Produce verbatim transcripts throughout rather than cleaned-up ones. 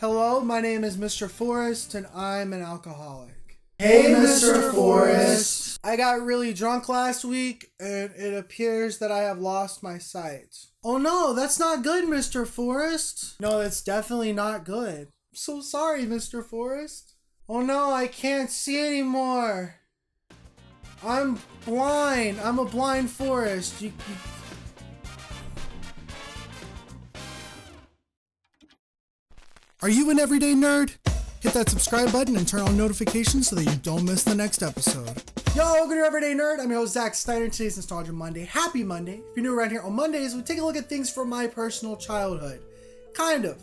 Hello, my name is Mister Forrest, and I'm an alcoholic. Hey, Mister Forrest! I got really drunk last week, and it appears that I have lost my sight. Oh no, that's not good, Mister Forrest! No, that's definitely not good. I'm so sorry, Mister Forrest. Oh no, I can't see anymore! I'm blind! I'm a blind forest! You, you Are you an everyday nerd? Hit that subscribe button and turn on notifications so that you don't miss the next episode. Yo, welcome to Your Everyday Nerd. I'm your host, Zach Steiner. Today's Nostalgia Monday. Happy Monday. If you're new around here, on Mondays, we take a look at things from my personal childhood. Kind of.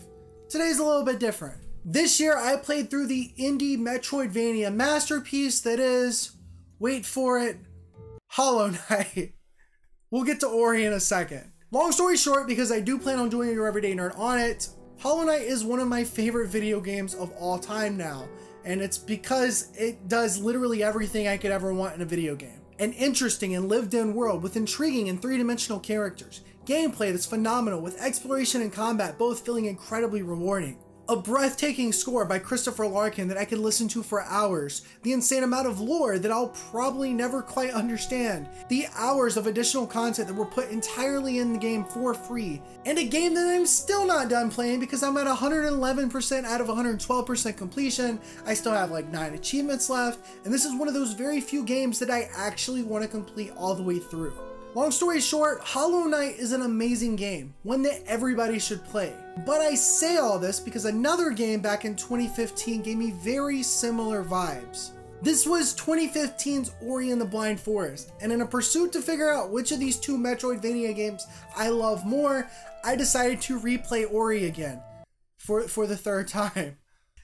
Today's a little bit different. This year, I played through the indie Metroidvania masterpiece that is, wait for it, Hollow Knight. We'll get to Ori in a second. Long story short, because I do plan on doing Your Everyday Nerd on it, Hollow Knight is one of my favorite video games of all time now, and it's because it does literally everything I could ever want in a video game. An interesting and lived-in world with intriguing and three-dimensional characters, gameplay that's phenomenal with exploration and combat both feeling incredibly rewarding, a breathtaking score by Christopher Larkin that I could listen to for hours, the insane amount of lore that I'll probably never quite understand, the hours of additional content that were put entirely in the game for free, and a game that I'm still not done playing because I'm at one hundred eleven percent out of one hundred twelve percent completion. I still have like nine achievements left, and this is one of those very few games that I actually want to complete all the way through. Long story short, Hollow Knight is an amazing game, one that everybody should play. But I say all this because another game back in twenty fifteen gave me very similar vibes. This was twenty fifteen's Ori and the Blind Forest, and in a pursuit to figure out which of these two Metroidvania games I love more, I decided to replay Ori again, for, for the third time.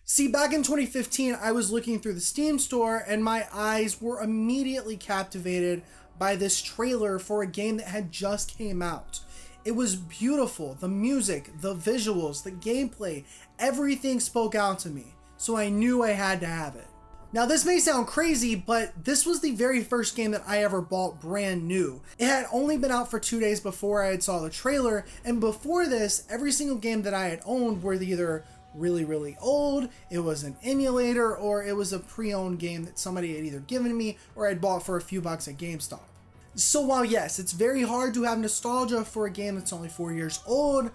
See, back in twenty fifteen, I was looking through the Steam store and my eyes were immediately captivated by this trailer for a game that had just came out. It was beautiful, the music, the visuals, the gameplay, everything spoke out to me, so I knew I had to have it. Now this may sound crazy, but this was the very first game that I ever bought brand new. It had only been out for two days before I had saw the trailer, and before this, every single game that I had owned were either really, really old, it was an emulator, or it was a pre-owned game that somebody had either given me or I'd bought for a few bucks at GameStop. So while yes, it's very hard to have nostalgia for a game that's only four years old,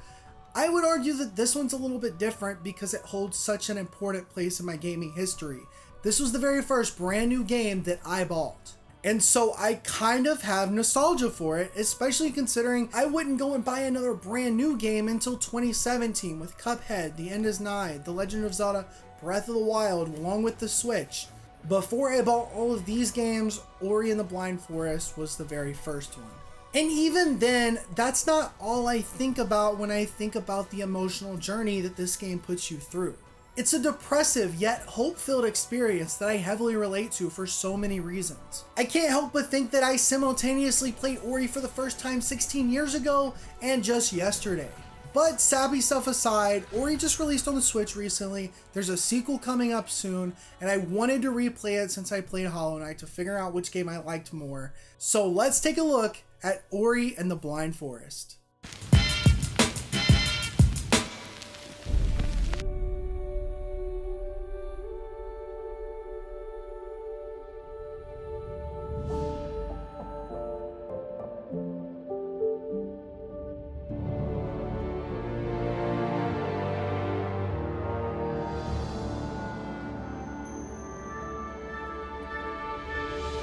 I would argue that this one's a little bit different because it holds such an important place in my gaming history. This was the very first brand new game that I bought. And so I kind of have nostalgia for it, especially considering I wouldn't go and buy another brand new game until twenty seventeen with Cuphead, The End is Nigh, The Legend of Zelda, Breath of the Wild, along with the Switch. Before I bought all of these games, Ori and the Blind Forest was the very first one. And even then, that's not all I think about when I think about the emotional journey that this game puts you through. It's a depressive yet hope-filled experience that I heavily relate to for so many reasons. I can't help but think that I simultaneously played Ori for the first time sixteen years ago and just yesterday. But sappy stuff aside, Ori just released on the Switch recently, there's a sequel coming up soon, and I wanted to replay it since I played Hollow Knight to figure out which game I liked more. So let's take a look at Ori and the Blind Forest.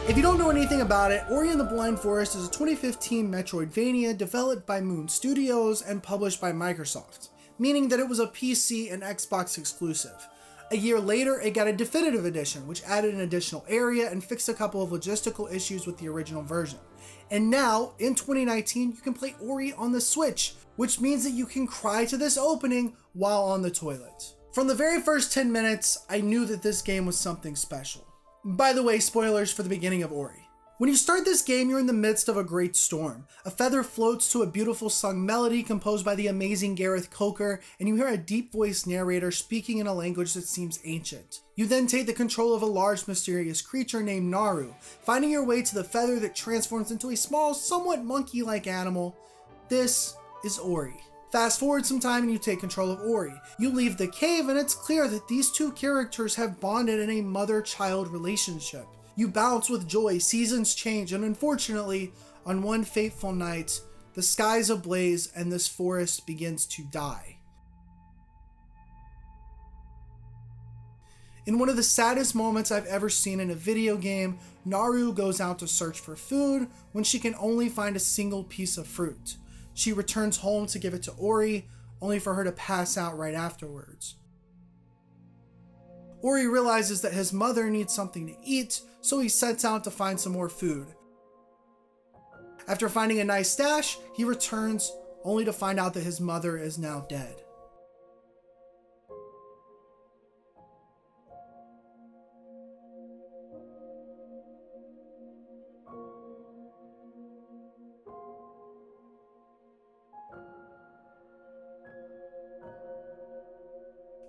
If you don't know anything about it, Ori and the Blind Forest is a twenty fifteen Metroidvania developed by Moon Studios and published by Microsoft, meaning that it was a P C and Xbox exclusive. A year later, it got a Definitive Edition, which added an additional area and fixed a couple of logistical issues with the original version. And now, in twenty nineteen, you can play Ori on the Switch, which means that you can cry to this opening while on the toilet. From the very first ten minutes, I knew that this game was something special. By the way, spoilers for the beginning of Ori. When you start this game, you're in the midst of a great storm. A feather floats to a beautiful sung melody composed by the amazing Gareth Coker, and you hear a deep voiced narrator speaking in a language that seems ancient. You then take the control of a large mysterious creature named Naru, finding your way to the feather that transforms into a small, somewhat monkey-like animal. This is Ori. Fast forward some time and you take control of Ori. You leave the cave and it's clear that these two characters have bonded in a mother-child relationship. You bounce with joy, seasons change, and unfortunately, on one fateful night, the sky's ablaze and this forest begins to die. In one of the saddest moments I've ever seen in a video game, Naru goes out to search for food when she can only find a single piece of fruit. She returns home to give it to Ori, only for her to pass out right afterwards. Ori realizes that his mother needs something to eat, so he sets out to find some more food. After finding a nice stash, he returns, only to find out that his mother is now dead.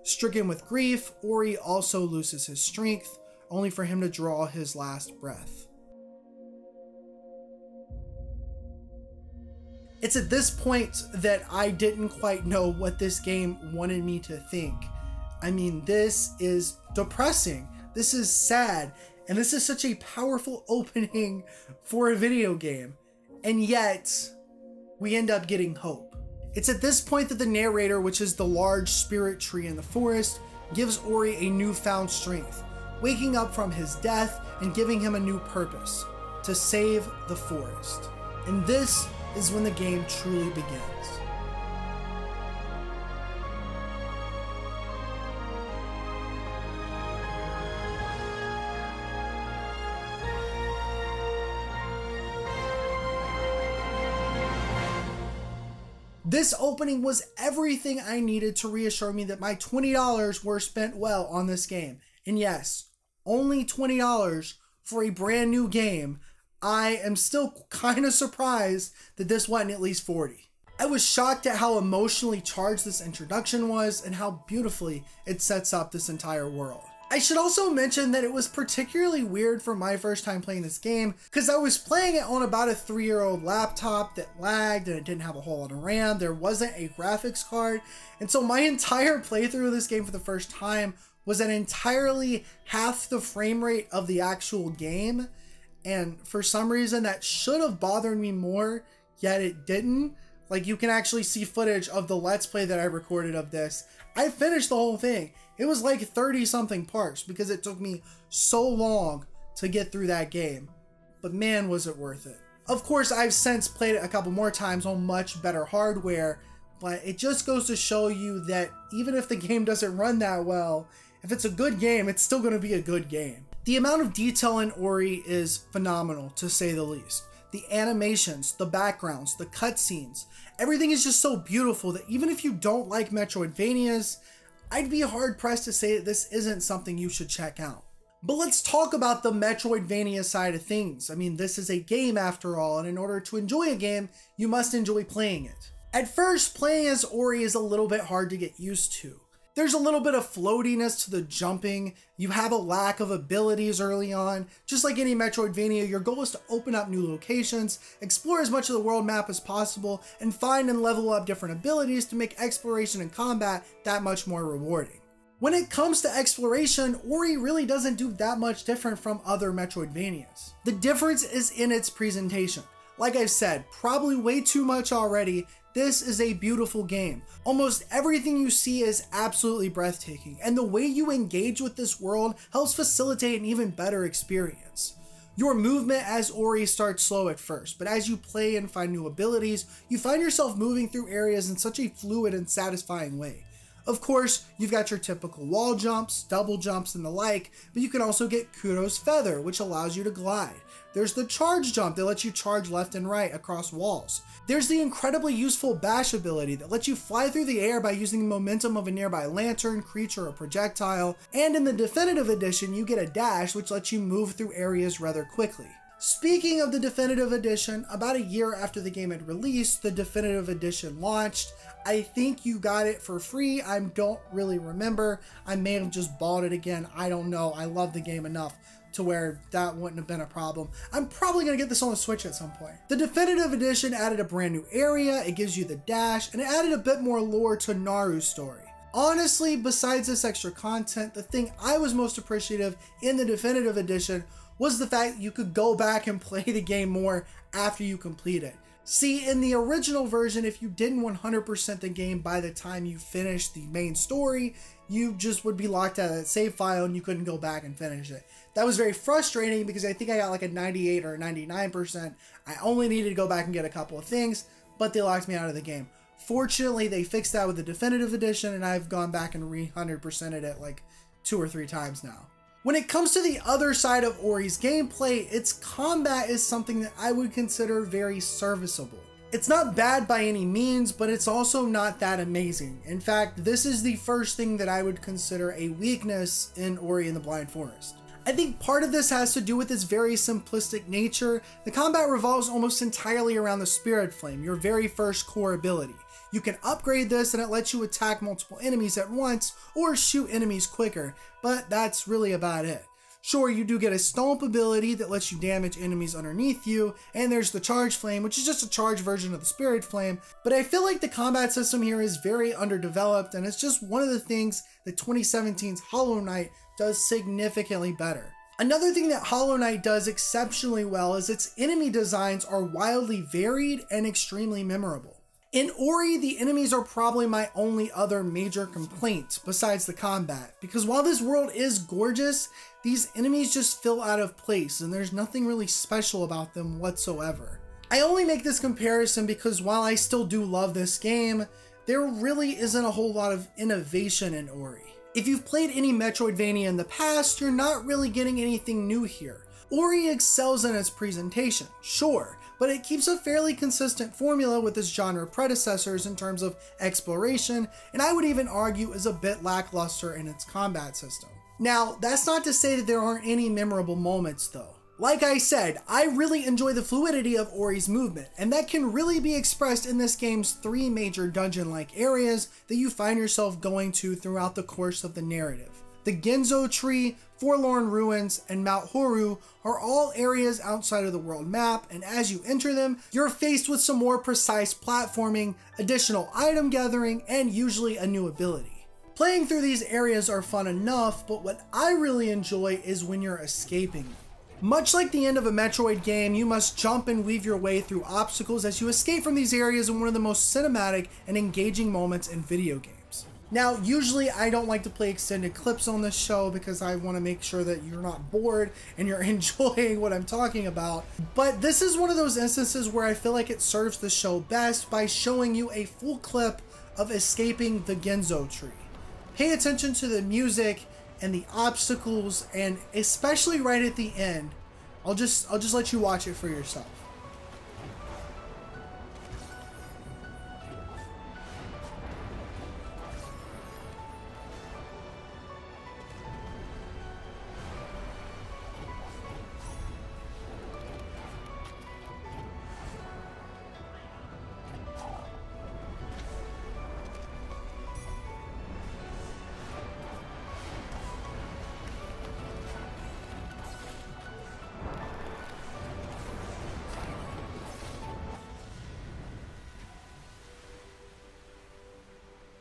Stricken with grief, Ori also loses his strength, only for him to draw his last breath. It's at this point that I didn't quite know what this game wanted me to think. I mean, this is depressing. This is sad. And this is such a powerful opening for a video game. And yet, we end up getting hope. It's at this point that the narrator, which is the large spirit tree in the forest, gives Ori a newfound strength, waking up from his death and giving him a new purpose, to save the forest. And this is when the game truly begins. This opening was everything I needed to reassure me that my twenty dollars were spent well on this game. And yes, only twenty dollars for a brand new game. I am still kind of surprised that this wasn't at least forty dollars. I was shocked at how emotionally charged this introduction was and how beautifully it sets up this entire world. I should also mention that it was particularly weird for my first time playing this game because I was playing it on about a three-year-old laptop that lagged and it didn't have a whole lot of RAM. There wasn't a graphics card. And so my entire playthrough of this game for the first time was at entirely half the frame rate of the actual game. And for some reason that should have bothered me more, yet it didn't. Like, you can actually see footage of the Let's Play that I recorded of this. I finished the whole thing. It was like thirty something parts because it took me so long to get through that game. But man, was it worth it. Of course, I've since played it a couple more times on much better hardware, but it just goes to show you that even if the game doesn't run that well, if it's a good game, it's still going to be a good game. The amount of detail in Ori is phenomenal, to say the least. The animations, the backgrounds, the cutscenes, everything is just so beautiful that even if you don't like Metroidvanias, I'd be hard pressed to say that this isn't something you should check out. But let's talk about the Metroidvania side of things. I mean, this is a game after all, and in order to enjoy a game, you must enjoy playing it. At first, playing as Ori is a little bit hard to get used to. There's a little bit of floatiness to the jumping. You have a lack of abilities early on. Just like any Metroidvania, your goal is to open up new locations, explore as much of the world map as possible, and find and level up different abilities to make exploration and combat that much more rewarding. When it comes to exploration, Ori really doesn't do that much different from other Metroidvanias. The difference is in its presentation. Like I've said, probably way too much already. This is a beautiful game. Almost everything you see is absolutely breathtaking, and the way you engage with this world helps facilitate an even better experience. Your movement as Ori starts slow at first, but as you play and find new abilities, you find yourself moving through areas in such a fluid and satisfying way. Of course, you've got your typical wall jumps, double jumps, and the like, but you can also get Kuro's Feather, which allows you to glide. There's the charge jump that lets you charge left and right across walls. There's the incredibly useful bash ability that lets you fly through the air by using the momentum of a nearby lantern, creature, or projectile. And in the Definitive Edition, you get a dash, which lets you move through areas rather quickly. Speaking of the Definitive Edition, about a year after the game had released, the Definitive Edition launched. I think you got it for free. I don't really remember. I may have just bought it again. I don't know. I love the game enough to where that wouldn't have been a problem. I'm probably going to get this on the Switch at some point. The Definitive Edition added a brand new area, it gives you the dash, and it added a bit more lore to Naru's story. Honestly, besides this extra content, the thing I was most appreciative in the Definitive Edition was the fact that you could go back and play the game more after you complete it. See, in the original version, if you didn't one hundred percent the game by the time you finished the main story, you just would be locked out of that save file and you couldn't go back and finish it. That was very frustrating because I think I got like a ninety-eight or a ninety-nine percent. I only needed to go back and get a couple of things, but they locked me out of the game. Fortunately, they fixed that with the Definitive Edition, and I've gone back and re one hundred percented it like two or three times now. When it comes to the other side of Ori's gameplay, its combat is something that I would consider very serviceable. It's not bad by any means, but it's also not that amazing. In fact, this is the first thing that I would consider a weakness in Ori and the Blind Forest. I think part of this has to do with its very simplistic nature. The combat revolves almost entirely around the Spirit Flame, your very first core ability. You can upgrade this and it lets you attack multiple enemies at once or shoot enemies quicker, but that's really about it. Sure, you do get a Stomp ability that lets you damage enemies underneath you, and there's the Charge Flame, which is just a charged version of the Spirit Flame, but I feel like the combat system here is very underdeveloped, and it's just one of the things that twenty seventeen's Hollow Knight does significantly better. Another thing that Hollow Knight does exceptionally well is its enemy designs are wildly varied and extremely memorable. In Ori, the enemies are probably my only other major complaint besides the combat, because while this world is gorgeous, these enemies just feel out of place and there's nothing really special about them whatsoever. I only make this comparison because while I still do love this game, there really isn't a whole lot of innovation in Ori. If you've played any Metroidvania in the past, you're not really getting anything new here. Ori excels in its presentation, sure, but it keeps a fairly consistent formula with its genre predecessors in terms of exploration, and I would even argue is a bit lackluster in its combat system. Now, that's not to say that there aren't any memorable moments though. Like I said, I really enjoy the fluidity of Ori's movement, and that can really be expressed in this game's three major dungeon-like areas that you find yourself going to throughout the course of the narrative. The Ginso Tree, Forlorn Ruins, and Mount Horu are all areas outside of the world map, and as you enter them, you're faced with some more precise platforming, additional item gathering, and usually a new ability. Playing through these areas are fun enough, but what I really enjoy is when you're escaping them. Much like the end of a Metroid game, you must jump and weave your way through obstacles as you escape from these areas in one of the most cinematic and engaging moments in video games. Now, usually I don't like to play extended clips on this show because I want to make sure that you're not bored and you're enjoying what I'm talking about, but this is one of those instances where I feel like it serves the show best by showing you a full clip of escaping the Ginso Tree. Pay attention to the music and the obstacles, and especially right at the end. I'll just, I'll just let you watch it for yourself.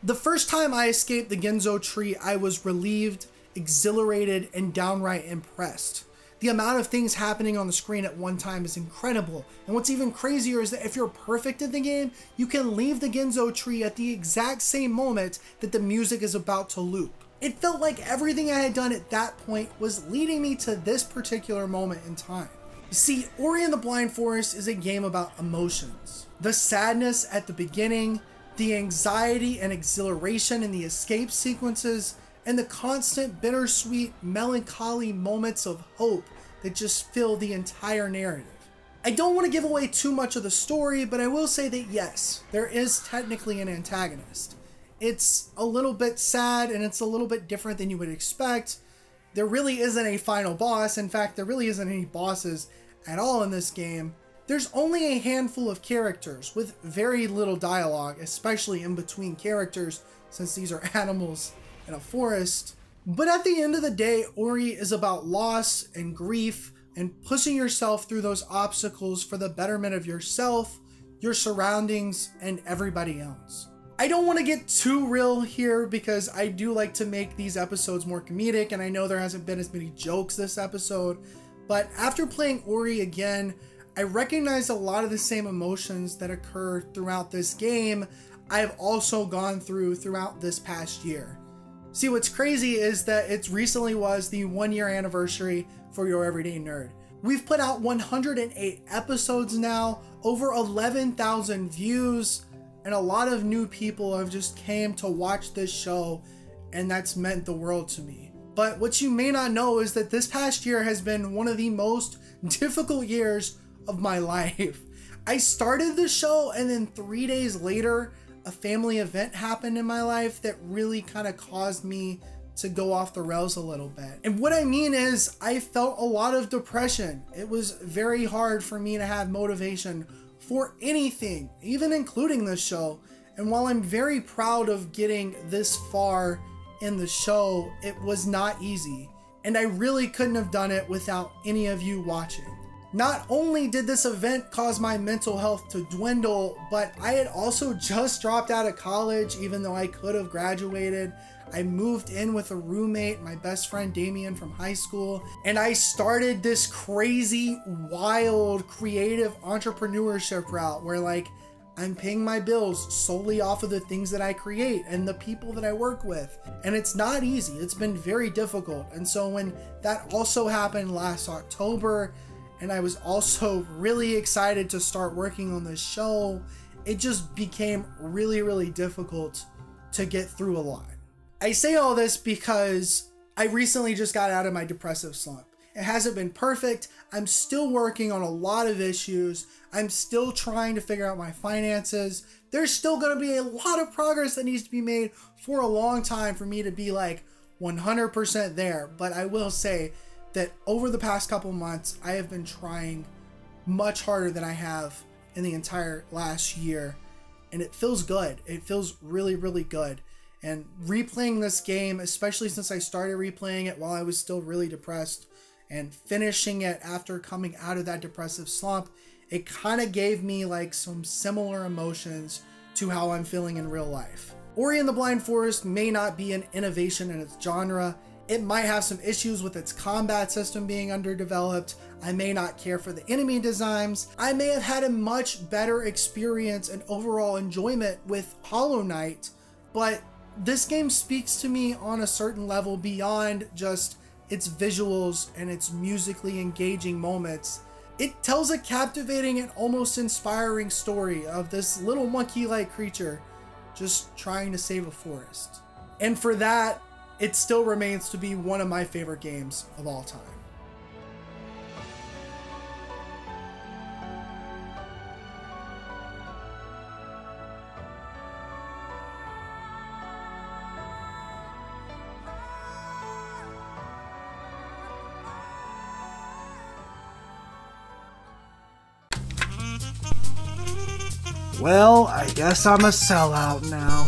The first time I escaped the Ginso Tree, I was relieved, exhilarated, and downright impressed. The amount of things happening on the screen at one time is incredible, and what's even crazier is that if you're perfect in the game, you can leave the Ginso Tree at the exact same moment that the music is about to loop. It felt like everything I had done at that point was leading me to this particular moment in time. You see, Ori and the Blind Forest is a game about emotions. The sadness at the beginning, the anxiety and exhilaration in the escape sequences, and the constant bittersweet, melancholy moments of hope that just fill the entire narrative. I don't want to give away too much of the story, but I will say that yes, there is technically an antagonist. It's a little bit sad and it's a little bit different than you would expect. There really isn't a final boss. In fact, there really isn't any bosses at all in this game. There's only a handful of characters with very little dialogue, especially in between characters, since these are animals in a forest. But at the end of the day, Ori is about loss and grief and pushing yourself through those obstacles for the betterment of yourself, your surroundings, and everybody else. I don't want to get too real here because I do like to make these episodes more comedic, and I know there hasn't been as many jokes this episode, but after playing Ori again, I recognize a lot of the same emotions that occur throughout this game I have also gone through throughout this past year. See, what's crazy is that it recently was the one year anniversary for Your Everyday Nerd. We've put out one hundred eight episodes now, over eleven thousand views, and a lot of new people have just came to watch this show, and that's meant the world to me. But what you may not know is that this past year has been one of the most difficult years of my life. I started the show, and then three days later, a family event happened in my life that really kind of caused me to go off the rails a little bit. And what I mean is I felt a lot of depression. It was very hard for me to have motivation for anything, even including this show. And while I'm very proud of getting this far in the show, it was not easy. And I really couldn't have done it without any of you watching. Not only did this event cause my mental health to dwindle, but I had also just dropped out of college, even though I could have graduated. I moved in with a roommate, my best friend Damian from high school, and I started this crazy, wild, creative entrepreneurship route where, like, I'm paying my bills solely off of the things that I create and the people that I work with. And it's not easy. It's been very difficult. And so when that also happened last October, and I was also really excited to start working on this show, it just became really, really difficult to get through a lot. I say all this because I recently just got out of my depressive slump. It hasn't been perfect. I'm still working on a lot of issues. I'm still trying to figure out my finances. There's still going to be a lot of progress that needs to be made for a long time for me to be like one hundred percent there. But I will say that over the past couple months, I have been trying much harder than I have in the entire last year. And it feels good. It feels really, really good. And replaying this game, especially since I started replaying it while I was still really depressed and finishing it after coming out of that depressive slump, it kind of gave me like some similar emotions to how I'm feeling in real life. Ori and the Blind Forest may not be an innovation in its genre. It might have some issues with its combat system being underdeveloped. I may not care for the enemy designs. I may have had a much better experience and overall enjoyment with Hollow Knight, but this game speaks to me on a certain level beyond just its visuals and its musically engaging moments. It tells a captivating and almost inspiring story of this little monkey-like creature just trying to save a forest. And for that, it still remains to be one of my favorite games of all time. Well, I guess I'm a sellout now.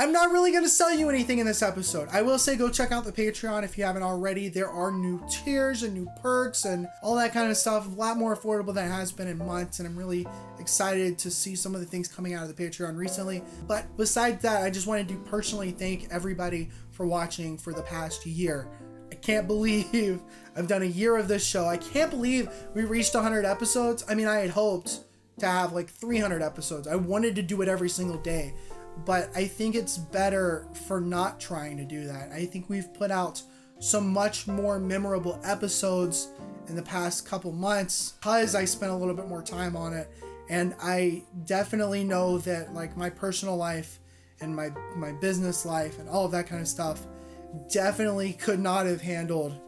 I'm not really going to sell you anything in this episode. I will say go check out the Patreon if you haven't already. There are new tiers and new perks and all that kind of stuff. A lot more affordable than it has been in months, and I'm really excited to see some of the things coming out of the Patreon recently. But besides that, I just wanted to personally thank everybody for watching for the past year. I can't believe I've done a year of this show. I can't believe we reached one hundred episodes. I mean, I had hoped to have like three hundred episodes. I wanted to do it every single day. But I think it's better for not trying to do that. I think we've put out some much more memorable episodes in the past couple months because I spent a little bit more time on it. And I definitely know that like my personal life and my, my business life and all of that kind of stuff definitely could not have handled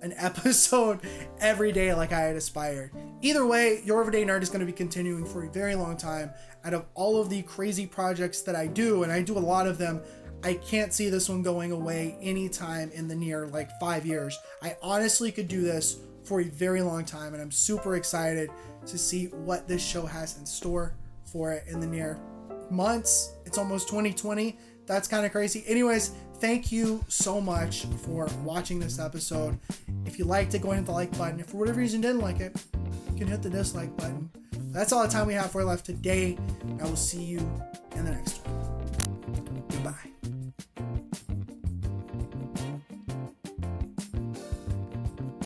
an episode every day like I had aspired. Either way, Your Everyday Nerd is going to be continuing for a very long time. Out of all of the crazy projects that I do, and I do a lot of them, I can't see this one going away anytime in the near like five years. I honestly could do this for a very long time, and I'm super excited to see what this show has in store for it in the near months. It's almost twenty twenty. that's kind of crazy. Anyways, thank you so much for watching this episode. If you liked it, go ahead and hit the like button. If for whatever reason you didn't like it, you can hit the dislike button. That's all the time we have for left today. I will see you in the next one.